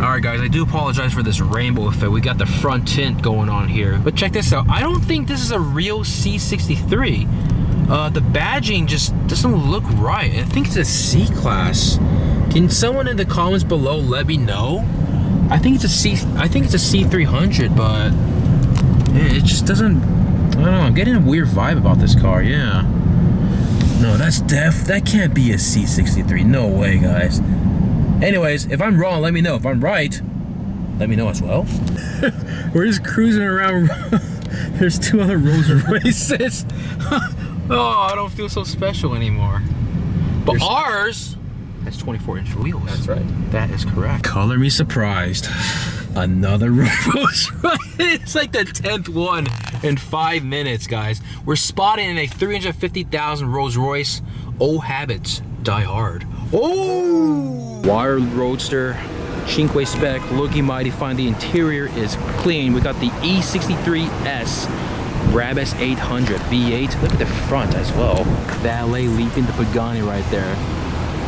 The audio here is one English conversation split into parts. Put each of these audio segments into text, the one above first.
Alright guys, I do apologize for this rainbow effect. We got the front tint going on here. But check this out. I don't think this is a real C63. The badging just doesn't look right. I think it's a C-Class. Can someone in the comments below let me know? I think it's a C300, but yeah, it just doesn't, I don't know, I'm getting a weird vibe about this car, yeah. No, that can't be a C63, no way guys. Anyways, if I'm wrong, let me know. If I'm right, let me know as well. We're just cruising around. There's two other Rolls Royces. Oh, I don't feel so special anymore. But you're ours has 24-inch wheels. That's right. That is correct. Color me surprised. Another Rolls Royce. It's like the 10th one in 5 minutes, guys. We're spotted in a 350,000 Rolls Royce. Old habits die hard. Oh! Wired Roadster, Cinque spec, looking mighty fine. The interior is clean. We got the E63S Brabus 800 V8. Look at the front as well. Valet leaping the Pagani right there.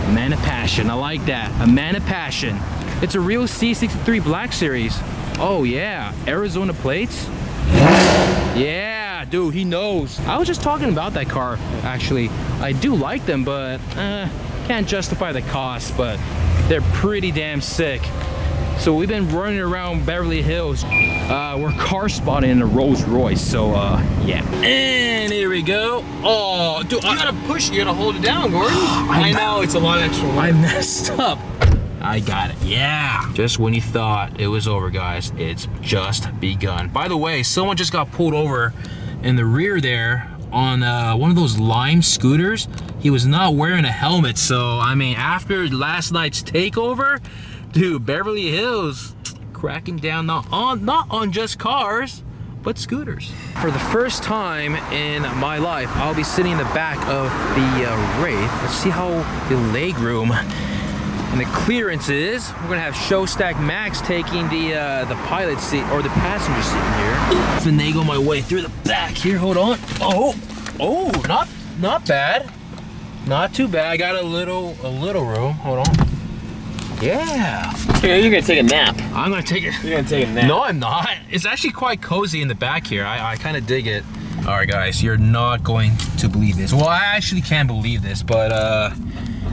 A man of passion, I like that. A man of passion. It's a real C63 Black Series. Oh yeah, Arizona plates. Yeah, dude, he knows. I was just talking about that car, actually. I do like them, but can't justify the cost, but they're pretty damn sick. So we've been running around Beverly Hills. We're car spotting in a Rolls Royce, so yeah. And here we go. Oh, dude, I gotta push you to hold it down, Gordon. I know, it's a lot extra work. I messed up. I got it, yeah. Just when you thought it was over, guys, it's just begun. By the way, someone just got pulled over in the rear there on one of those Lime scooters. He was not wearing a helmet, so I mean, after last night's takeover, dude, Beverly Hills cracking down not on just cars, but scooters. For the first time in my life, I'll be sitting in the back of the Wraith. Let's see how the leg room and the clearance is. We're gonna have Showstack Max taking the pilot seat, or the passenger seat in here. Finagle my way through the back here, hold on. Oh, oh, not bad. Not too bad, I got a little room, hold on. Yeah. Here, you're gonna take a nap. I'm gonna take it. You're gonna take a nap. No, I'm not. It's actually quite cozy in the back here. I kinda dig it. All right, guys, you're not going to believe this. Well, I actually can't believe this, but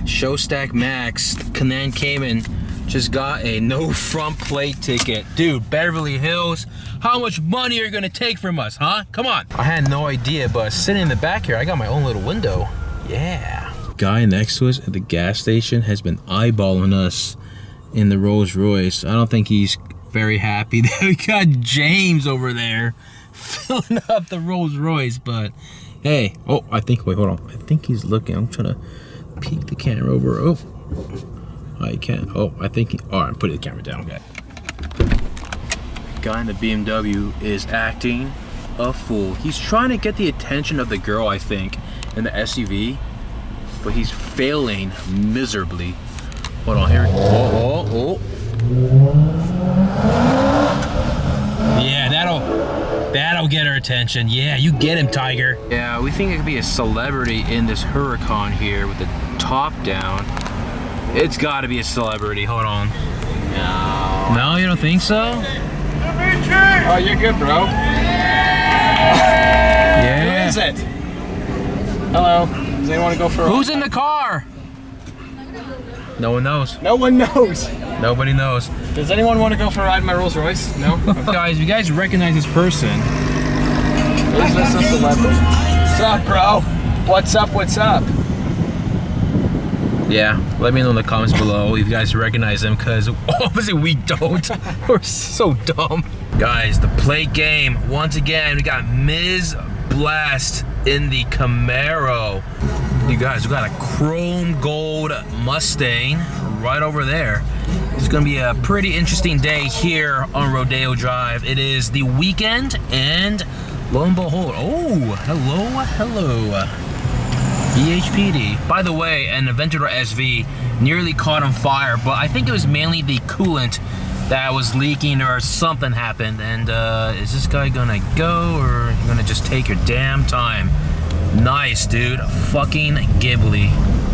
Showstack Max, Conan Cayman, just got a no front plate ticket. Dude, Beverly Hills, how much money are you gonna take from us, huh? Come on. I had no idea, but sitting in the back here, I got my own little window. Yeah. Guy next to us at the gas station has been eyeballing us in the Rolls Royce. I don't think he's very happy that we got James over there filling up the Rolls Royce, but hey. Oh, I think, wait, hold on. I think he's looking. I'm trying to peek the camera over. Oh, I can't. Oh, I think, all right, put the camera down, okay. The guy in the BMW is acting a fool. He's trying to get the attention of the girl, I think, in the SUV, but he's failing miserably. Hold on, here we go. Oh, oh, oh. Yeah, that'll get her attention. Yeah, you get him, Tiger. Yeah, we think it could be a celebrity in this Huracan here with the top down. It's gotta be a celebrity, hold on. No. No, you don't think so? Oh, you're good, bro. Yeah. Who is it? Hello. Does anyone want to go for a ride? Who's in the car? No one knows. No one knows. Nobody knows. Does anyone want to go for a ride in my Rolls Royce? No? Guys, you guys recognize this person. Is this a celebrity? What's up, bro? What's up, what's up? Yeah, let me know in the comments below if you guys recognize him, because obviously we don't. We're so dumb. Guys, the plate game. Once again, we got Ms. Blast in the Camaro. You guys, we got a chrome gold Mustang right over there. It's gonna be a pretty interesting day here on Rodeo Drive. It is the weekend, and lo and behold, oh, hello, hello. BHPD. By the way, an Aventador SV nearly caught on fire, but I think it was mainly the coolant that was leaking or something happened. And is this guy gonna go, or you're gonna just take your damn time? Nice, dude. Fucking Ghibli.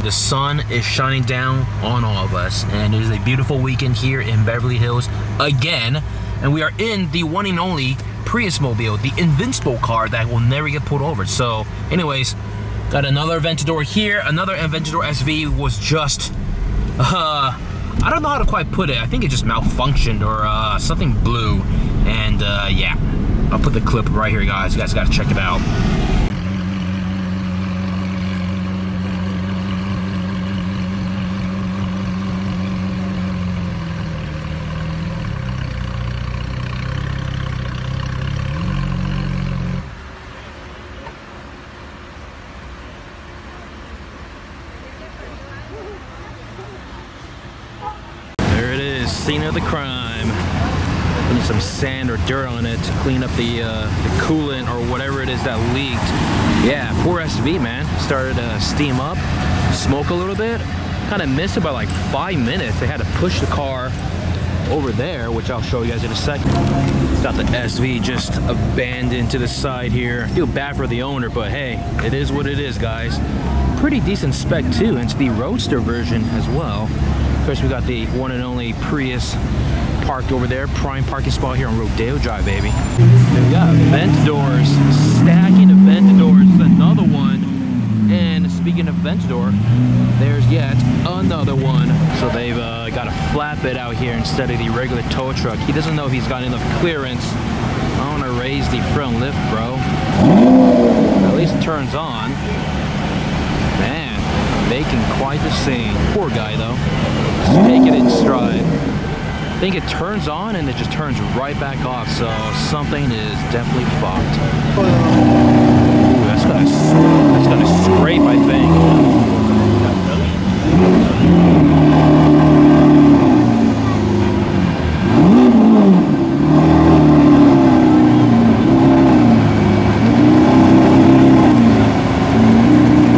The sun is shining down on all of us, and it is a beautiful weekend here in Beverly Hills again, and we are in the one and only Prius mobile, the invincible car that will never get pulled over. So anyways, got another Aventador here. Another Aventador SV was just I don't know how to quite put it. I think it just malfunctioned or something blew, and yeah, I'll put the clip right here, guys. You guys gotta check it out. Scene of the crime. I need some sand or dirt on it to clean up the coolant or whatever it is that leaked. Yeah, poor SV, man. Started to steam up, smoke a little bit. Kind of missed it by like 5 minutes. They had to push the car over there, which I'll show you guys in a second. Got the SV just abandoned to the side here. I feel bad for the owner, but hey, it is what it is, guys. Pretty decent spec too, and it's the Roadster version as well. Of course, we got the one and only Prius parked over there. Prime parking spot here on Rodeo Drive, baby. We've got Aventadors, stacking Aventadors, another one. And speaking of Aventador, there's yet another one. So they've got to flap it out here instead of the regular tow truck. He doesn't know if he's got enough clearance. I want to raise the front lift, bro. At least it turns on. Man, making quite the scene. Poor guy, though. Take it in stride. I think it turns on and it just turns right back off, so something is definitely fucked. Ooh, that's gonna scrape, I think.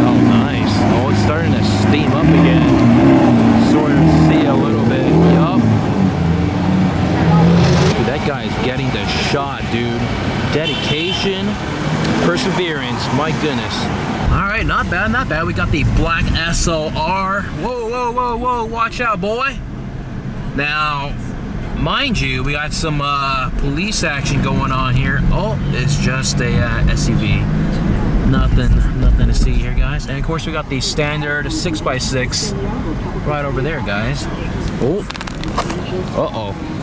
Oh, nice. Oh, it's starting to steam up again. Getting the shot, dude. Dedication, perseverance, my goodness. All right, not bad, not bad. We got the black SLR. Whoa, whoa, whoa, whoa, watch out, boy. Now, mind you, we got some police action going on here. Oh, it's just a SUV. Nothing to see here, guys. And of course, we got the standard 6x6 right over there, guys. Oh, uh-oh.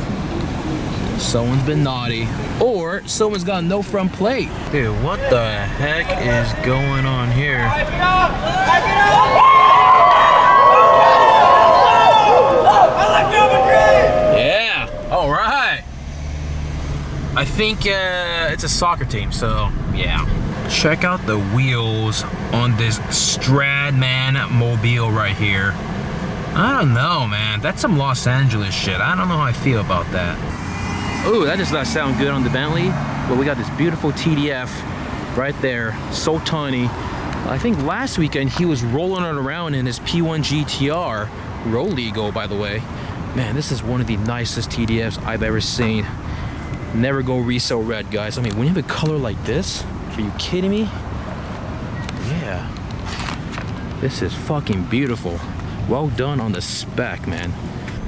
Someone's been naughty, or someone's got no front plate. Dude, what the heck is going on here? Pipe it up! Pipe it up! Yeah, all right. I think it's a soccer team, so yeah. Check out the wheels on this Stradman mobile right here. I don't know, man. That's some Los Angeles shit. I don't know how I feel about that. Ooh, that does not sound good on the Bentley, but we got this beautiful TDF right there, so tiny. I think last weekend he was rolling it around in his P1 GTR, Roligo, by the way. Man, this is one of the nicest TDFs I've ever seen. Never go resell red, guys. I mean, when you have a color like this, are you kidding me? Yeah, this is fucking beautiful. Well done on the spec, man.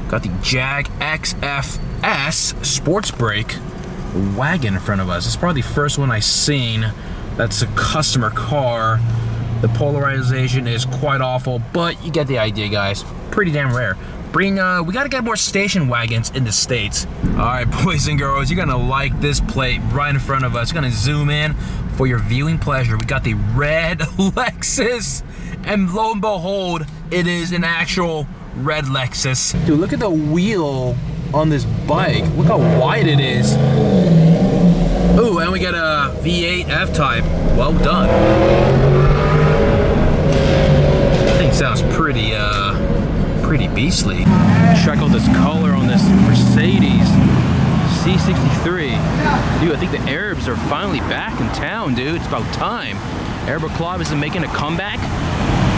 Got the Jag XFS sports brake wagon in front of us. It's probably the first one I've seen that's a customer car. The polarization is quite awful, but you get the idea, guys. Pretty damn rare. We gotta get more station wagons in the States. All right, boys and girls, you're gonna like this plate right in front of us. We're gonna zoom in for your viewing pleasure. We got the red Lexus, and lo and behold, it is an actual red Lexus. Dude, look at the wheel on this bike. Look how wide it is. Ooh, and we got a V8 F-Type. Well done. That thing sounds pretty, pretty beastly. Check out this color on this Mercedes C63. Dude, I think the Arabs are finally back in town, dude. It's about time. Arab Club is making a comeback.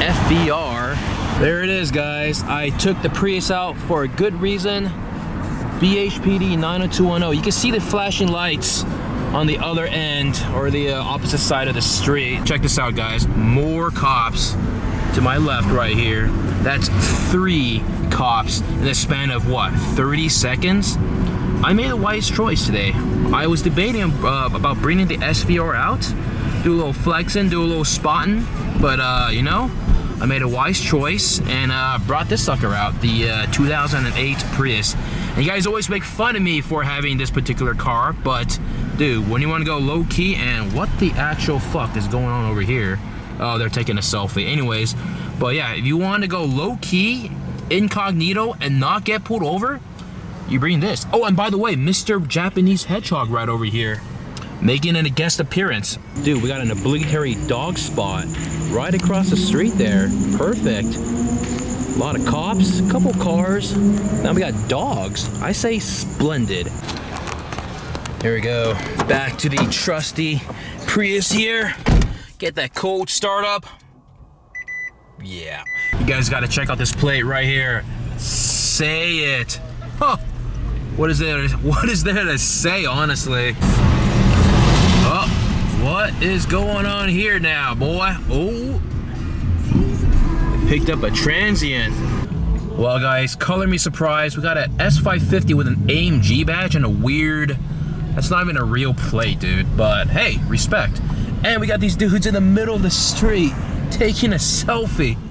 SVR. There it is, guys. I took the Prius out for a good reason. BHPD 90210. You can see the flashing lights on the other end, or the opposite side of the street. Check this out, guys. More cops to my left right here, that's 3 cops in the span of what, 30 seconds? I made a wise choice today. I was debating about bringing the SVR out, do a little flexing, do a little spotting, but you know, I made a wise choice and brought this sucker out, the 2008 Prius. And you guys always make fun of me for having this particular car, but dude, when you want to go low key, and what the actual fuck is going on over here? Oh, they're taking a selfie. Anyways, but yeah, if you want to go low key, incognito, and not get pulled over, you bring this. Oh, and by the way, Mr. Japanese Hedgehog right over here, making a guest appearance. Dude, we got an obligatory dog spot right across the street there. Perfect. A lot of cops, a couple cars. Now we got dogs. I say splendid. Here we go. Back to the trusty Prius here. Get that cold start up. Yeah. You guys gotta check out this plate right here. Say it. Huh. What is there to say, honestly? Oh, what is going on here now, boy? Oh, picked up a transient. Well, guys, color me surprised. We got an S550 with an AMG badge and a weird, that's not even a real plate, dude. But hey, respect. And we got these dudes in the middle of the street taking a selfie.